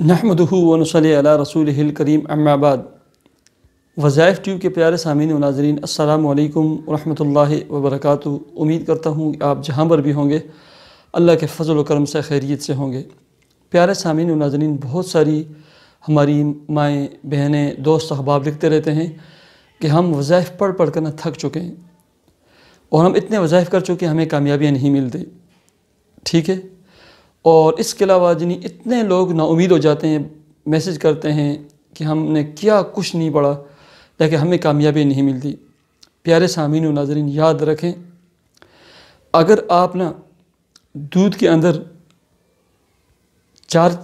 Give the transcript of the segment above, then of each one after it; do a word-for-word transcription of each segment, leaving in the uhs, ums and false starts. नहमदुहु व नुसल्ली अला रसूलिहिल करीम अम्मा बाद। वज़ाइफ़ ट्यूब के प्यारे सामीन व नाज़रीन, अस्सलामु अलैकुम व रहमतुल्लाहि व बरकातुहू। उम्मीद करता हूँ आप जहाँ पर भी होंगे अल्लाह के फजल व करम से खैरियत से होंगे। प्यारे सामीन व नाज़रीन, बहुत सारी हमारी माएँ बहनें दोस्त अहबाब लिखते रहते हैं कि हम वज़ाइफ़ पढ़ पढ़ कर न थक चुके हैं और हम इतने वज़ाइफ़ कर चुके हैं हमें कामयाबियाँ नहीं मिलती। ठीक है, और इसके अलावा जिनी इतने लोग नाउमीद हो जाते हैं, मैसेज करते हैं कि हमने क्या कुछ नहीं पढ़ा लेकिन हमें कामयाबी नहीं मिलती। प्यारे सामीन व नाज़रीन, याद रखें, अगर आप ना दूध के अंदर चार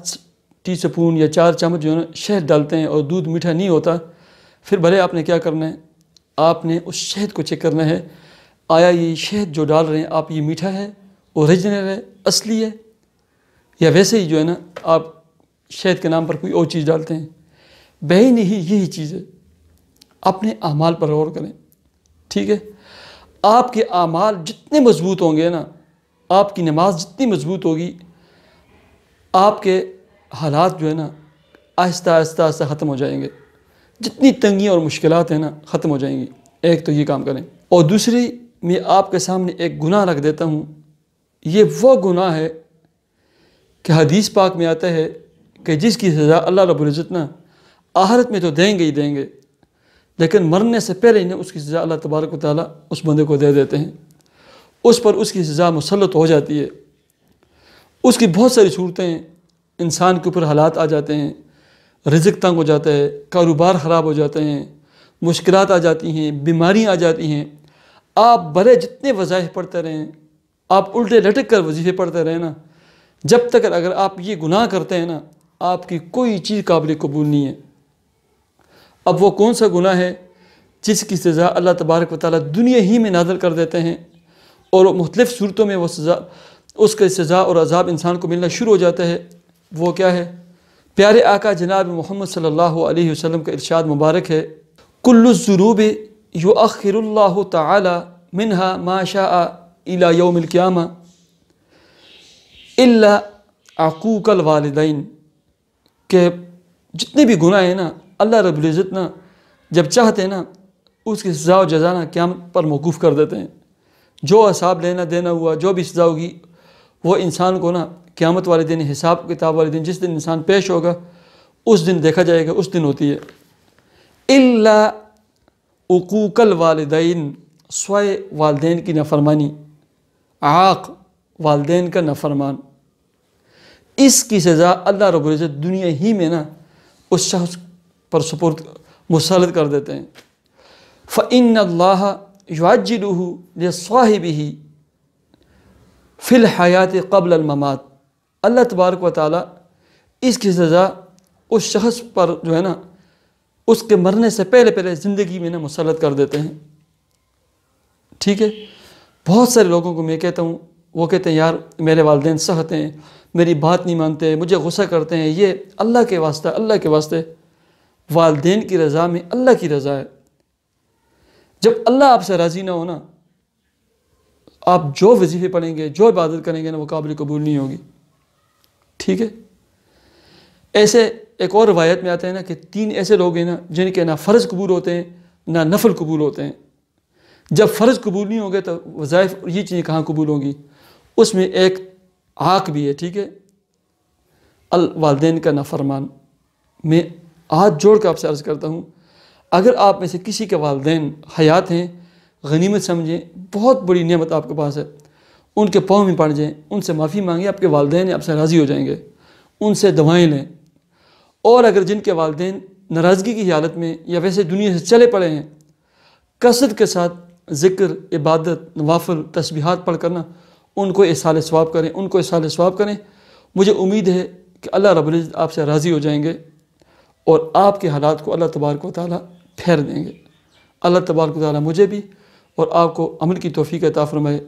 टी स्पून या चार चम्मच जो है ना शहद डालते हैं और दूध मीठा नहीं होता, फिर भले आपने क्या करना है, आपने उस शहद को चेक करना है आया ये शहद जो डाल रहे हैं आप ये मीठा है, ओरिजिनल है, असली है, या वैसे ही जो है ना आप शहद के नाम पर कोई और चीज़ डालते हैं। बहन ही यही चीज़ है, अपने आमाल पर गौर करें। ठीक है, आपके आमाल जितने मजबूत होंगे ना, आपकी नमाज जितनी मजबूत होगी, आपके हालात जो है ना आहिस्ता आहिस्ता आहिस्ता ख़त्म हो जाएंगे, जितनी तंगियाँ और मुश्किलात हैं ना ख़त्म हो जाएंगी। एक तो ये काम करें, और दूसरी मैं आपके सामने एक गुनाह रख देता हूँ। ये वो गुनाह है कि हदीस पाक में आता है कि जिसकी सज़ा अल्लाह रब्बुल इज़्ज़त ना आहरत में तो देंगे ही देंगे, लेकिन मरने से पहले ही ना उसकी सज़ा अल्लाह तबारक व तआला उस बंदे को दे देते हैं, उस पर उसकी सज़ा मुसल्लत हो जाती है। उसकी बहुत सारी सूरतें, इंसान के ऊपर हालात आ जाते हैं, रिज़्क़ तंग हो जाता है, कारोबार ख़राब हो जाते हैं, मुश्किलात आ जाती हैं, बीमारियाँ आ जाती हैं। आप भले जितने वज़ाइफ़ पढ़ते रहें, आप उल्टे लटक कर वजीफ़े पढ़ते रहें ना, जब तक अगर आप ये गुनाह करते हैं ना आपकी कोई चीज़ काबिल कबूल नहीं है। अब वो कौन सा गुनाह है जिसकी सज़ा अल्लाह तबारक व तआला दुनिया ही में नाज़िल कर देते हैं और मुख्तलिफ़ सूरतों में वो सज़ा, उसकी सज़ा और अज़ाब इंसान को मिलना शुरू हो जाता है। वो क्या है? प्यारे आका जनाब मोहम्मद सल्लल्लाहु अलैहि वसल्लम का इरशाद मुबारक है, कुल्लु ज़ुनूबि युअख्खिरुल्लाहु तआला मिन्हा मा शाअ इला यौमिल क़ियामा इल्ला अक़ूक़ल वालिदैन। के जितने भी गुनाह हैं ना अल्लाह रब्बुल इज़्ज़त ना जब चाहते हैं ना उसकी सज़ा और जज़ा ना क़यामत पर मौकूफ़ कर देते हैं। जो हिसाब लेना देना हुआ, जो भी सज़ा होगी वो इंसान को ना क़यामत वाले दिन, हिसाब किताब वाले दिन, जिस दिन इंसान पेश होगा उस दिन देखा जाएगा, उस दिन होती है। इल्ला अक़ूक़ल वालिदैन, स्वय वालदेन की नाफरमानी, आक़ वालदेन का नाफरमान, इसकी सज़ा अल्लाह रब्बुल इज़्ज़त दुनिया ही में ना उस शख्स पर सुपुर्द मुसल्लत कर देते हैं। फ़इन्नल्लाह युअज्जिलुहु लिसाहिबिही फ़िल हयात क़ब्ल अल ममात। अल्लाह तबारक व तआला इसकी सज़ा उस शख्स पर जो है ना उसके मरने से पहले पहले ज़िंदगी में ना मुसल्लत कर देते हैं। ठीक है, बहुत सारे लोगों को मैं कहता हूँ, वो कहते हैं यार मेरे वालदेन सहते हैं, मेरी बात नहीं मानते, मुझे गुस्सा करते हैं। ये अल्लाह के वास्ते, अल्लाह के वास्ते वालदेन की रज़ा में अल्लाह की रज़ा है। जब अल्लाह आपसे राज़ी ना हो ना, आप जो वजीफ़े पढ़ेंगे, जो इबादत करेंगे ना वो काबिल कबूल नहीं होगी। ठीक है, ऐसे एक और रवायत में आता है ना कि तीन ऐसे लोग हैं ना जिनके ना फ़र्ज़ कबूल होते हैं ना नफल कबूल होते हैं। जब फ़र्ज़ कबूल नहीं होंगे तो वज़ाइफ़ ये चीज़ें कहाँ कबूल होंगी? उसमें एक आक भी है। ठीक है, अल वालदेन का नाफरमान। मैं हाथ जोड़ कर आपसे अर्ज़ करता हूँ, अगर आप में से किसी के वालदेन हयात हैं, गनीमत समझें, बहुत बड़ी नेमत आपके पास है, उनके पाँव में पड़ जाएँ, उनसे माफ़ी मांगें, आपके वालदेन आपसे राज़ी हो जाएंगे, उनसे दुआएं लें। और अगर जिनके वालदेन नाराज़गी की हालत में या वैसे दुनिया से चले पड़े हैं, कसरत के साथ ज़िक्र, इबादत, नवाफिल, तस्बीहात पढ़ करना उनको इसाले सवाब करें, उनको इसाले सवाब करें। मुझे उम्मीद है कि अल्लाह रब्बुल इज़्ज़त आपसे राज़ी हो जाएंगे और आपके हालात को अल्लाह तबारक व तआला फेर देंगे। अल्लाह तबारक व तआला मुझे भी और आपको अमल की तौफीक अता फरमाए।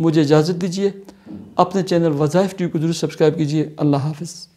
मुझे इजाज़त दीजिए, अपने चैनल वज़ाइफ़ टीवी को ज़रूर सब्सक्राइब कीजिए। अल्लाह हाफ़िज़।